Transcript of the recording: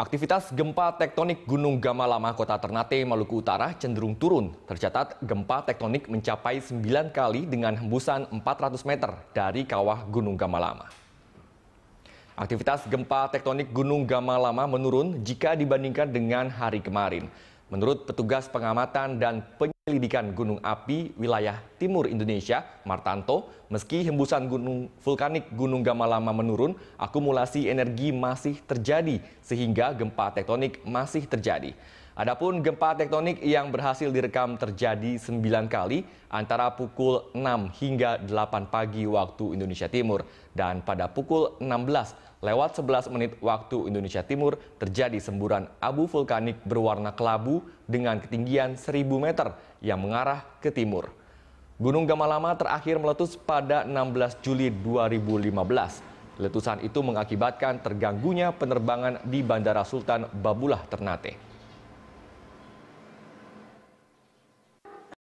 Aktivitas gempa tektonik Gunung Gamalama, Kota Ternate, Maluku Utara cenderung turun. Tercatat gempa tektonik mencapai 9 kali dengan hembusan 400 meter dari kawah Gunung Gamalama. Aktivitas gempa tektonik Gunung Gamalama menurun jika dibandingkan dengan hari kemarin. Menurut petugas pengamatan dan penyelidikan Gunung Api Wilayah Timur Indonesia, Martanto, meski hembusan vulkanik Gunung Gamalama menurun, akumulasi energi masih terjadi sehingga gempa tektonik masih terjadi. Adapun gempa tektonik yang berhasil direkam terjadi 9 kali antara pukul 6 hingga 8 pagi waktu Indonesia Timur, dan pada pukul 16 lewat 11 menit waktu Indonesia Timur terjadi semburan abu vulkanik berwarna kelabu dengan ketinggian 1000 meter yang mengarah ke timur. Gunung Gamalama terakhir meletus pada 16 Juli 2015. Letusan itu mengakibatkan terganggunya penerbangan di Bandara Sultan Babullah, Ternate.